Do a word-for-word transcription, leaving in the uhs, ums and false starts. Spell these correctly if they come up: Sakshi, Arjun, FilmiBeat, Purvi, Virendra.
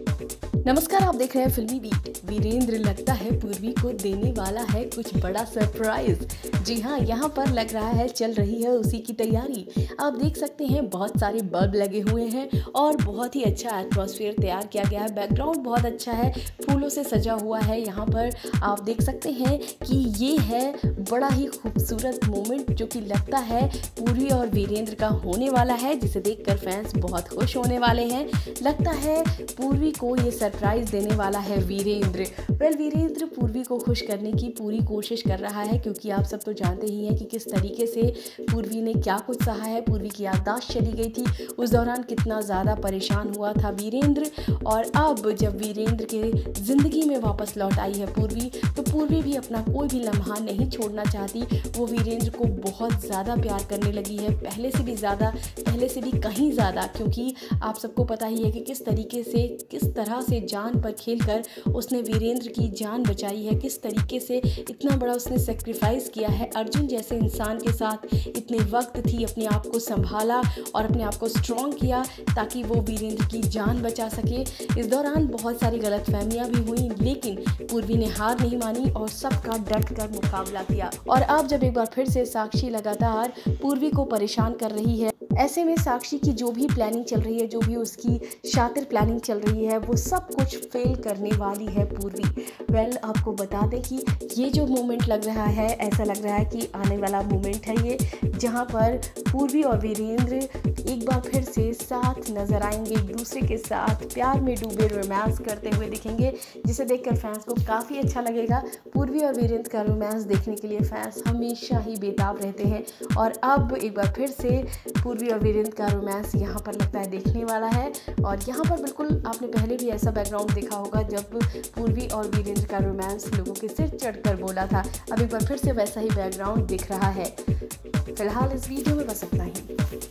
नमस्कार, आप देख रहे हैं फिल्मी बीट। वीरेंद्र लगता है पूर्वी को देने वाला है कुछ बड़ा सरप्राइज। जी हाँ, यहाँ पर लग रहा है चल रही है उसी की तैयारी। आप देख सकते हैं बहुत सारे बल्ब लगे हुए हैं और बहुत ही अच्छा एटमॉस्फेयर तैयार किया गया है। बैकग्राउंड बहुत अच्छा है, फूलों से सजा हुआ है। यहाँ पर आप देख सकते हैं कि ये है बड़ा ही खूबसूरत मोमेंट जो कि लगता है पूर्वी और वीरेंद्र का होने वाला है, जिसे देखकर फैंस बहुत खुश होने वाले हैं। लगता है पूर्वी को ये सरप्राइज देने वाला है वीरेंद्र। वेल, वीरेंद्र पूर्वी को खुश करने की पूरी कोशिश कर रहा है, क्योंकि आप सब तो जानते ही हैं कि किस तरीके से पूर्वी ने क्या कुछ सहा है। पूर्वी की याददाश्त चली गई थी, उस दौरान कितना ज़्यादा परेशान हुआ था वीरेंद्र, और अब जब वीरेंद्र के ज़िंदगी में वापस लौट आई है पूर्वी, तो पूर्वी भी अपना कोई भी लम्हा नहीं छोड़ना चाहती। वो वीरेंद्र को बहुत ज़्यादा प्यार करने लगी है, पहले से भी ज़्यादा, पहले से भी कहीं ज़्यादा, क्योंकि आप सबको पता ही है कि किस तरीके से, किस तरह से जान पर खेलकर उसने वीरेंद्र की जान बचाई है, किस तरीके से इतना बड़ा उसने सैक्रिफाइस किया है। अर्जुन जैसे इंसान के साथ इतने वक्त थी, अपने आप को संभाला और अपने आप को स्ट्रॉन्ग किया ताकि वो वीरेंद्र की जान बचा सके। इस दौरान बहुत सारी गलतफहमियां भी हुई, लेकिन पूर्वी ने हार नहीं मानी और सबका डट कर मुकाबला किया। और अब जब एक बार फिर से साक्षी लगातार पूर्वी को परेशान कर रही है, ऐसे में साक्षी की जो भी प्लानिंग चल रही है, जो भी उसकी शातिर प्लानिंग चल रही है, वो सब कुछ फेल करने वाली है पूर्वी। वेल, आपको बता दें कि ये जो मोमेंट लग रहा है, ऐसा लग रहा है कि आने वाला मोमेंट है ये, जहाँ पर पूर्वी और वीरेंद्र एक बार फिर से साथ नजर आएंगे, एक दूसरे के साथ प्यार में डूबे रोमांस करते हुए दिखेंगे, जिसे देखकर फैंस को काफ़ी अच्छा लगेगा। पूर्वी और वीरेंद्र का रोमांस देखने के लिए फैंस हमेशा ही बेताब रहते हैं, और अब एक बार फिर से पूर्वी और वीरेंद्र का रोमांस यहाँ पर लगता है देखने वाला है। और यहाँ पर बिल्कुल आपने पहले भी ऐसा बैकग्राउंड देखा होगा जब पूर्वी और वीरेंद्र का रोमांस लोगों के सिर चढ़कर बोला था। अब एक बार फिर से वैसा ही बैकग्राउंड दिख रहा है। फिलहाल इस वीडियो में बस इतना ही।